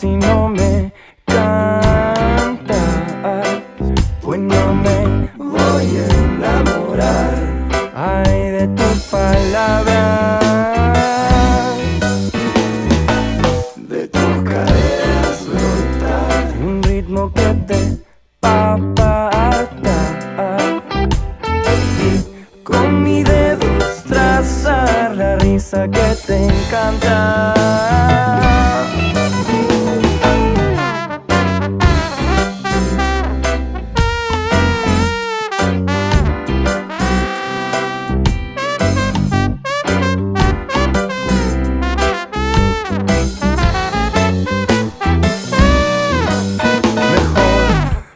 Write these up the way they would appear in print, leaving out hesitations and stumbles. si no me cantas? Pues no me voy a enamorar, ay, de tus palabras, de tus caderas rotas, un ritmo que te aparta, y con mis dedos trazar la risa que te encanta.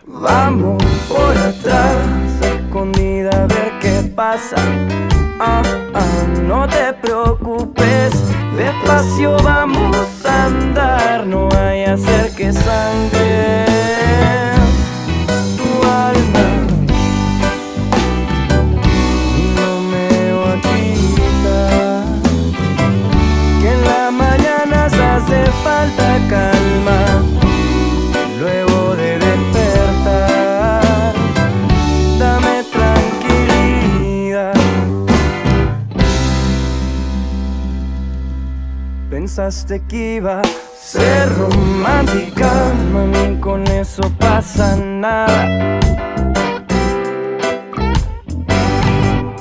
Vamos por atrás, escondida, a ver qué pasa. No te preocupes, despacio vamos a andar, no hay a hacer que sangre tu alma. No me voy a quitar, que en la mañana se hace falta calma. Pensaste que iba a ser romántica, mami, con eso pasa nada.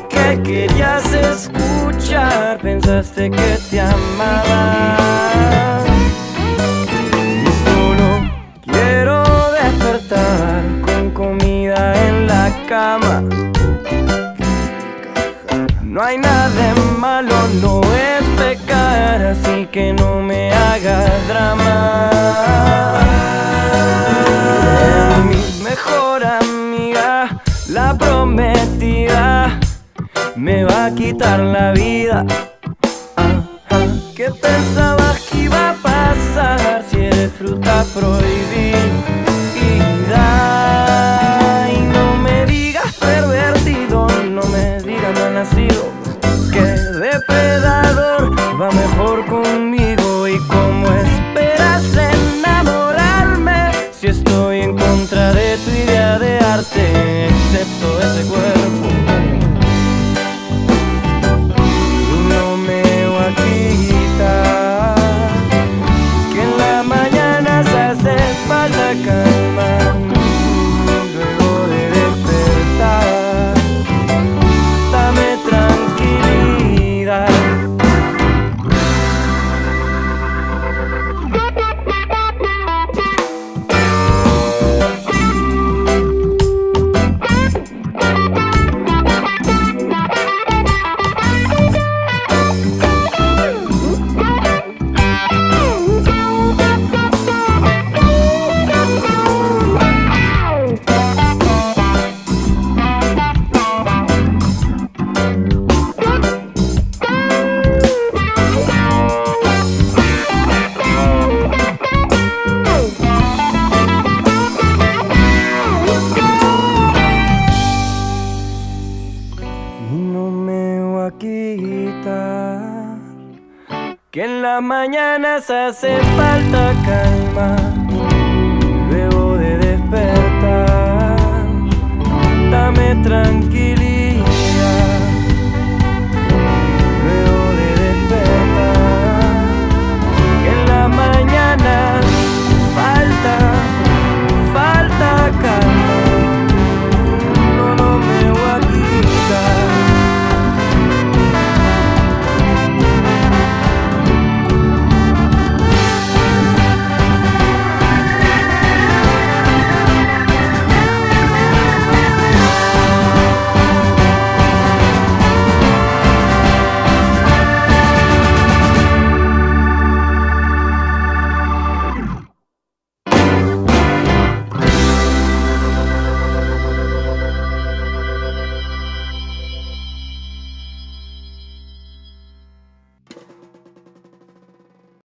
¿Qué querías escuchar? Pensaste que te amaba. Y solo quiero despertar con comida en la cama. No hay nada de malo, no es pecar, así que no me hagas drama. Mi mejor amiga, la prometida, me va a quitar la vida. ¿Qué pensabas que iba a pasar si eres fruta prohibida? Y no me digas pervertido, no me digas mal nacido, que depredador va mejor conmigo. ¿Y cómo esperas enamorarme si estoy en contra de tu idea de arte, excepto ese cuerpo? No me voy a quitar, que en la mañana se hace falta calma. Que en las mañanas hace falta calma, luego de despertar, dame tranquilidad.